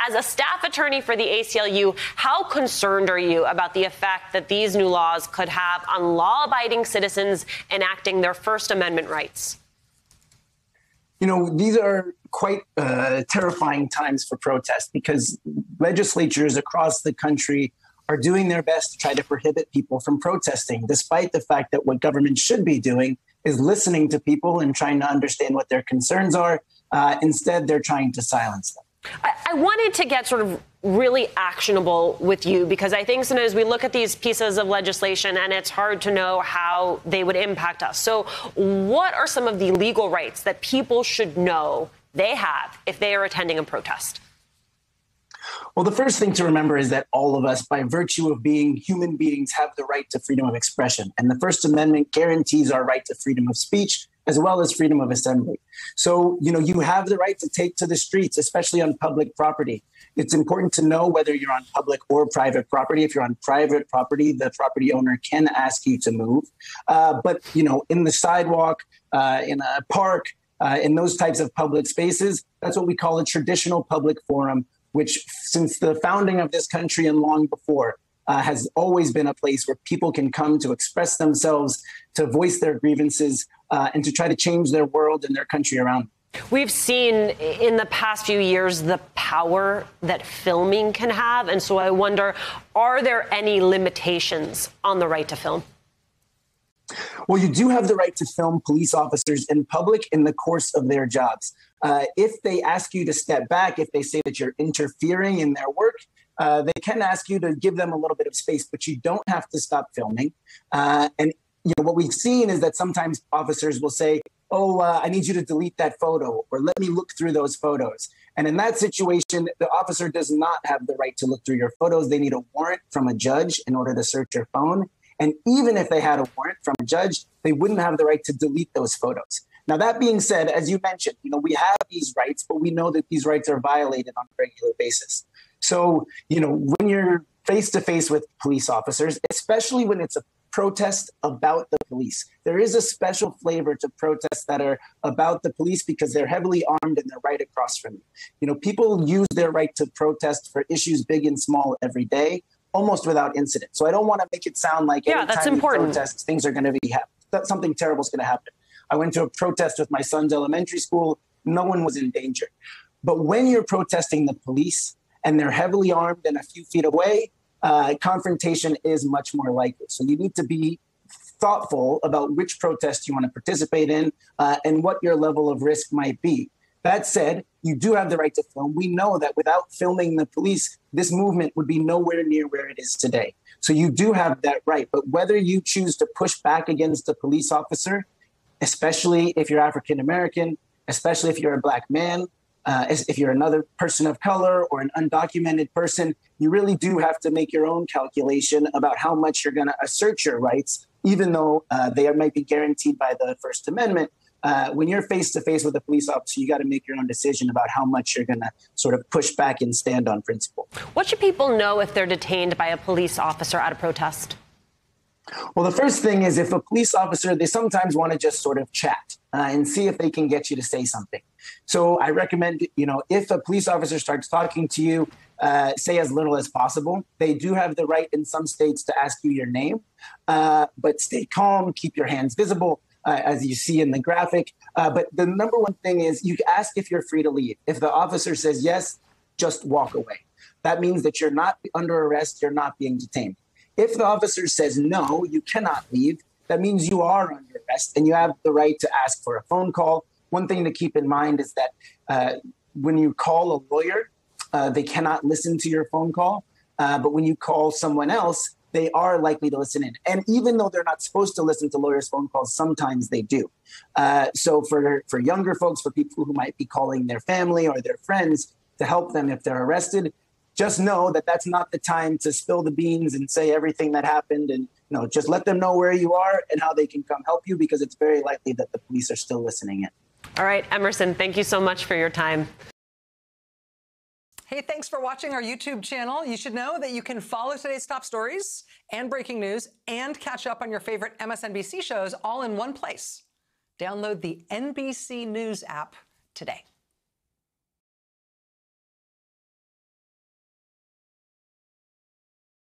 As a staff attorney for the ACLU, how concerned are you about the effect that these new laws could have on law-abiding citizens enacting their First Amendment rights? You know, these are quite terrifying times for protest, because legislatures across the country are doing their best to try to prohibit people from protesting, despite the fact that what government should be doing is listening to people and trying to understand what their concerns are. Instead, they're trying to silence them. I wanted to get sort of really actionable with you, because I think sometimes we look at these pieces of legislation and it's hard to know how they would impact us. So what are some of the legal rights that people should know they have if they are attending a protest? Well, the first thing to remember is that all of us, by virtue of being human beings, have the right to freedom of expression. And the First Amendment guarantees our right to freedom of speech, as well as freedom of assembly. So, you know, you have the right to take to the streets, especially on public property. It's important to know whether you're on public or private property. If you're on private property, the property owner can ask you to move. But, you know, in the sidewalk, in a park, in those types of public spaces, that's what we call a traditional public forum, which since the founding of this country and long before, has always been a place where people can come to express themselves, to voice their grievances, and to try to change their world and their country around them. We've seen in the past few years the power that filming can have. And so I wonder, are there any limitations on the right to film? Well, you do have the right to film police officers in public in the course of their jobs. If they ask you to step back, if they say that you're interfering in their work, they can ask you to give them a little bit of space, but you don't have to stop filming. And you know, what we've seen is that sometimes officers will say, oh, I need you to delete that photo, or let me look through those photos. And in that situation, the officer does not have the right to look through your photos. They need a warrant from a judge in order to search your phone. And even if they had a warrant from a judge, they wouldn't have the right to delete those photos. Now, that being said, as you mentioned, you know, we have these rights, but we know that these rights are violated on a regular basis. So, you know, when you're face to face with police officers, especially when it's a protest about the police, there is a special flavor to protests that are about the police because they're heavily armed and they're right across from you. You know, people use their right to protest for issues big and small every day, almost without incident. So I don't want to make it sound like anytime you protest, things are going to be something terrible is going to happen. I went to a protest with my son's elementary school. No one was in danger. But when you're protesting the police and they're heavily armed and a few feet away, confrontation is much more likely. So you need to be thoughtful about which protest you want to participate in and what your level of risk might be. That said, you do have the right to film. We know that without filming the police, this movement would be nowhere near where it is today. So you do have that right. But whether you choose to push back against a police officer, especially if you're African American, especially if you're a black man, if you're another person of color or an undocumented person, you really do have to make your own calculation about how much you're going to assert your rights, even though they might be guaranteed by the First Amendment. When you're face-to-face with a police officer, you got to make your own decision about how much you're going to sort of push back and stand on principle. What should people know if they're detained by a police officer at a protest? Well, the first thing is if a police officer, they sometimes want to just sort of chat and see if they can get you to say something. So I recommend, you know, if a police officer starts talking to you, say as little as possible. They do have the right in some states to ask you your name, but stay calm, keep your hands visible. As you see in the graphic. But the number one thing is you ask if you're free to leave. If the officer says yes, just walk away. That means that you're not under arrest, you're not being detained. If the officer says no, you cannot leave, that means you are under arrest and you have the right to ask for a phone call. One thing to keep in mind is that when you call a lawyer, they cannot listen to your phone call. But when you call someone else, they are likely to listen in. And even though they're not supposed to listen to lawyers' phone calls, sometimes they do. So for younger folks, for people who might be calling their family or their friends to help them if they're arrested, just know that that's not the time to spill the beans and say everything that happened. And you know, just let them know where you are and how they can come help you, because it's very likely that the police are still listening in. All right, Emerson, thank you so much for your time. Hey, thanks for watching our YouTube channel. You should know that you can follow today's top stories and breaking news and catch up on your favorite MSNBC shows all in one place. Download the NBC News app today.